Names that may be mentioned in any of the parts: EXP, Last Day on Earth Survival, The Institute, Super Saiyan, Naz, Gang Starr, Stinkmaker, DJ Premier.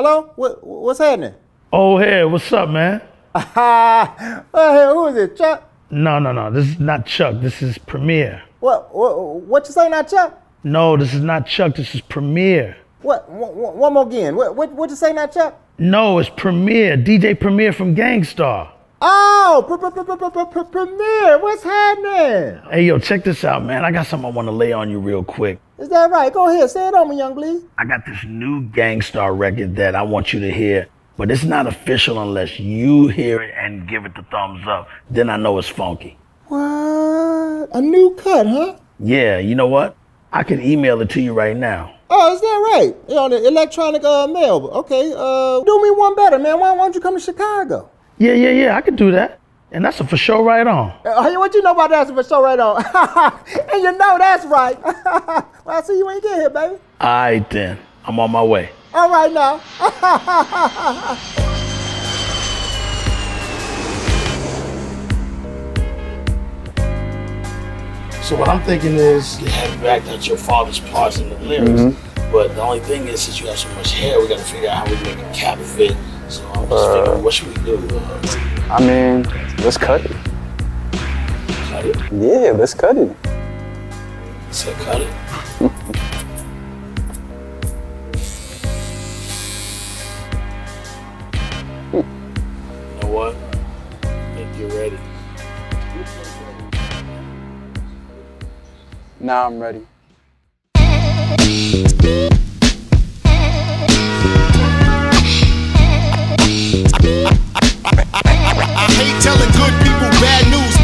Hello? What's happening? Old head, what's up, man? Who is it, Chuck? No. This is not Chuck. This is Premier. What you say, not Chuck? No, this is not Chuck. This is Premier. One more again. What you say, not Chuck? No, it's Premier. DJ Premier from Gang Starr. Oh, Premier, what's happening? Hey, yo, check this out, man. I got something I want to lay on you real quick. Is that right? Go ahead. Say it on me, young bleed. I got this new Gang Starr record that I want you to hear, but it's not official unless you hear it and give it the thumbs up. Then I know it's funky. What? A new cut, huh? Yeah, you know what? I can email it to you right now. Oh, is that right? You're on the electronic mail. Okay, do me one better, man. Why don't you come to Chicago? Yeah, I could do that. And that's a for sure right on. What you know about that's a for sure right on? And you know that's right. Well, I see you ain't get here, baby. All right, then. I'm on my way. All right, now. So what I'm thinking is, you have back that your father's parts in the lyrics, but the only thing is, since you have so much hair, we got to figure out how we make a cap fit. So I'm just thinking, what should we do? I mean, let's cut it. Cut it? Yeah, let's cut it. You said cut it? You know what? I think you're ready. Now I'm ready. I hate telling good people bad news.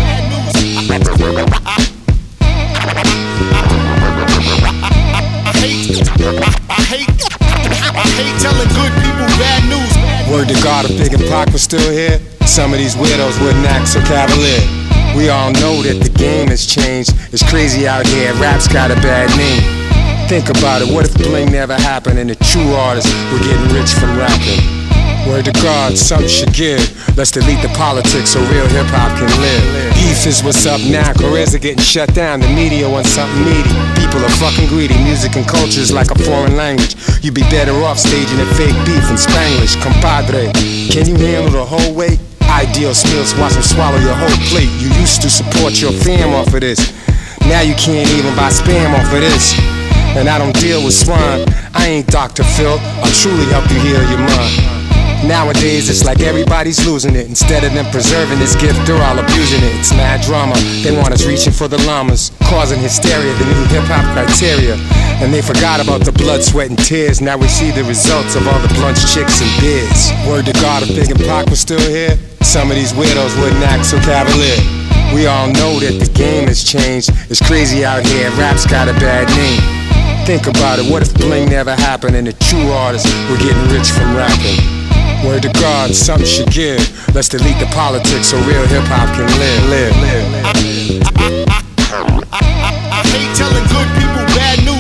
I hate telling good people bad news. Word to God, if Big and Pac was still here, some of these weirdos wouldn't act so cavalier. We all know that the game has changed. It's crazy out here, rap's got a bad name. Think about it, what if bling never happened and the true artists were getting rich from rapping? Word to God, some should give. Let's delete the politics so real hip-hop can live. Beef is what's up now, careers are getting shut down. The media wants something meaty. People are fucking greedy. Music and culture is like a foreign language. You'd be better off staging a fake beef in Spanglish. Compadre, can you handle the whole weight? Ideal skills, watch them swallow your whole plate. You used to support your fam off of this. Now you can't even buy spam off of this. And I don't deal with swine. I ain't Dr. Phil. I'll truly help you heal your mind. Nowadays it's like everybody's losing it. Instead of them preserving this gift, they're all abusing it. It's mad drama, they want us reaching for the llamas, causing hysteria, the new hip-hop criteria. And they forgot about the blood, sweat, and tears. Now we see the results of all the blunts, chicks, and beards. Word to God, if Big and Pac was still here, some of these weirdos wouldn't act so cavalier. We all know that the game has changed. It's crazy out here, rap's got a bad name. Think about it, what if bling never happened and the true artists were getting rich from rapping? Word to God, something should give. Let's delete the politics so real hip-hop can live. I hate telling good people bad news.